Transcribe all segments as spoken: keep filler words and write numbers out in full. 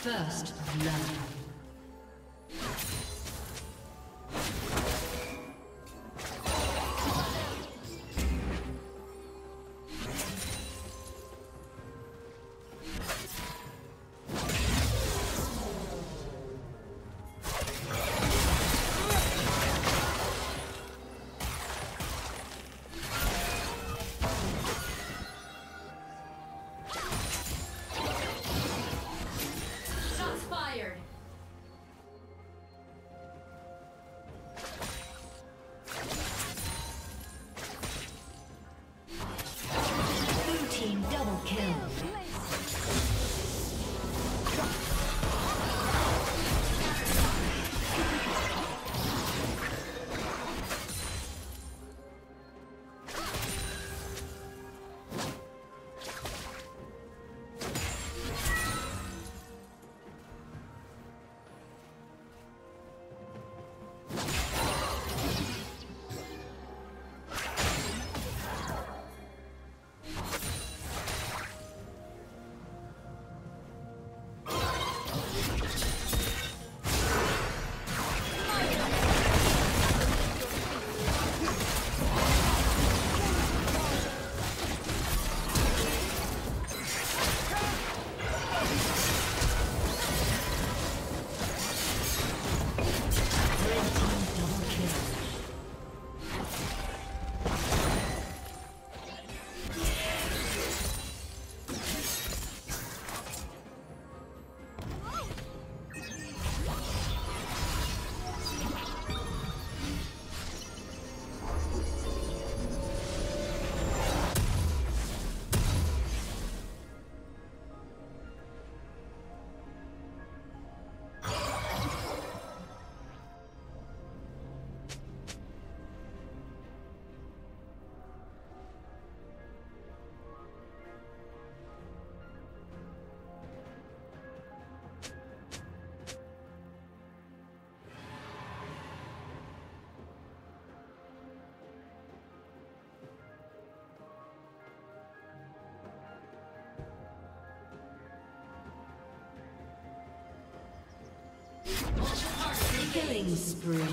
First blood. Killing spree.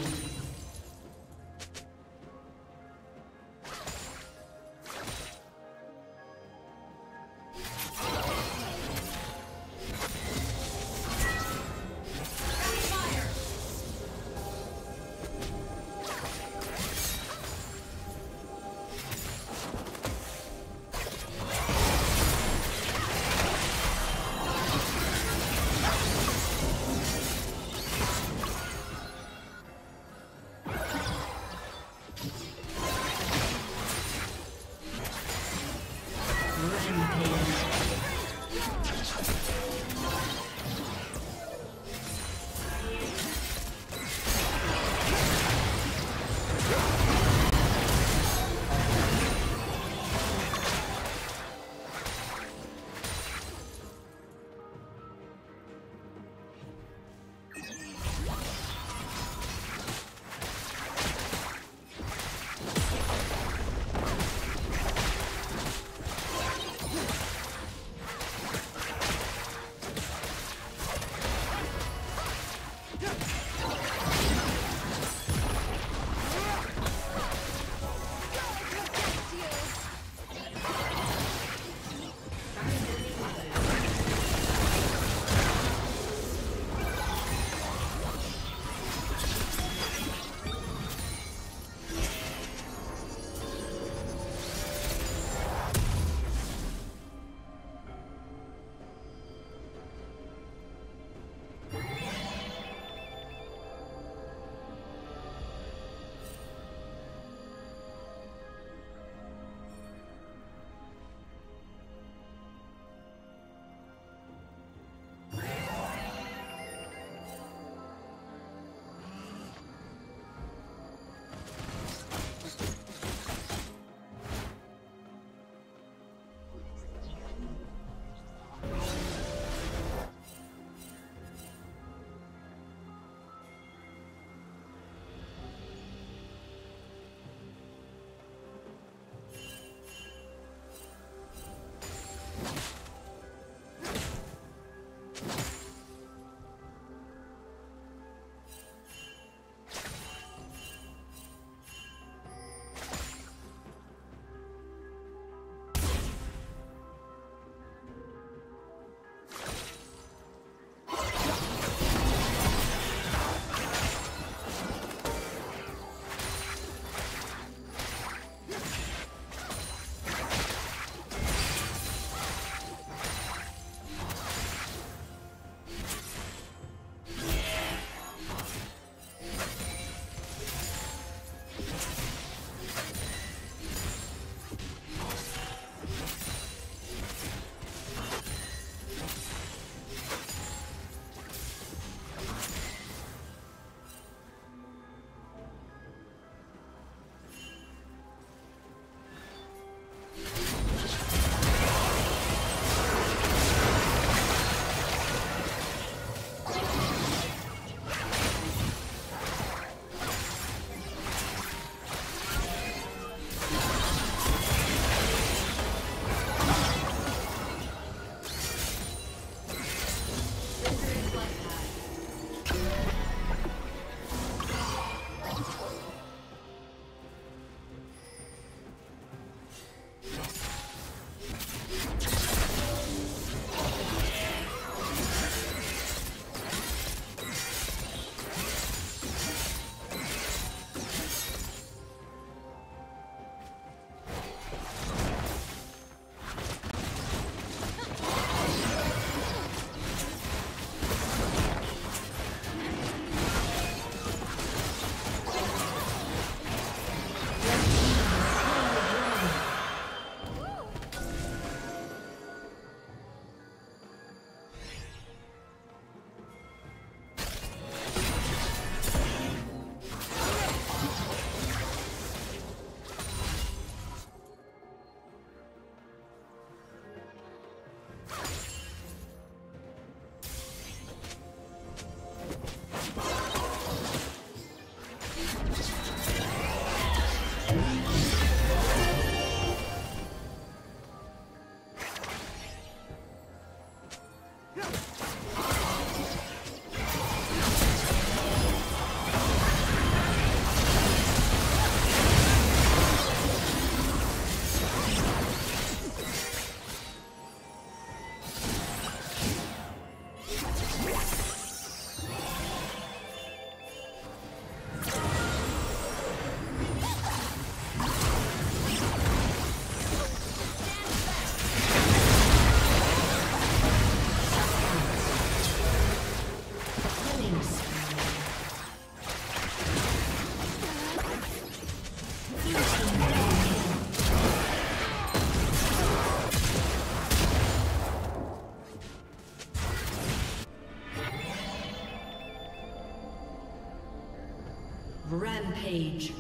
Rampage.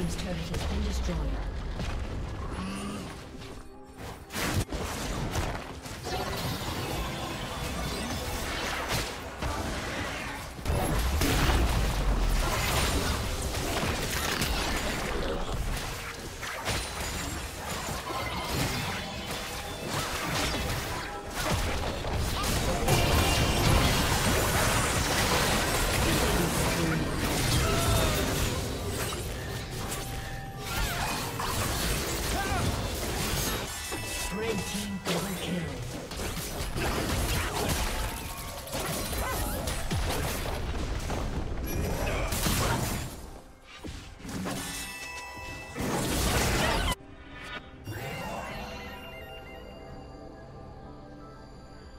His turret has been destroyed.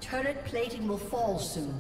Turret plating will fall soon.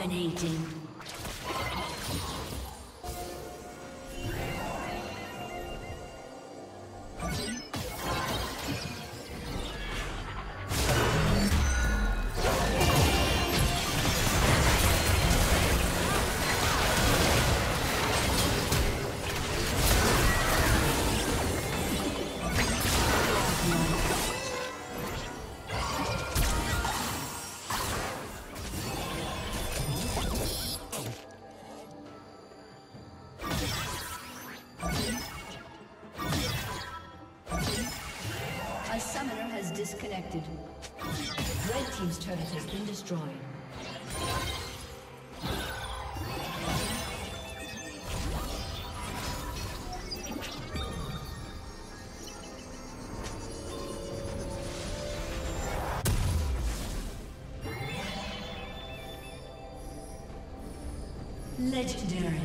Dominating. Disconnected. Red team's turret has been destroyed. Legendary.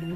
Blue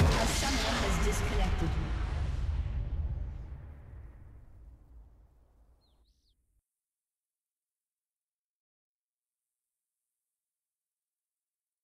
A summoner has disconnected.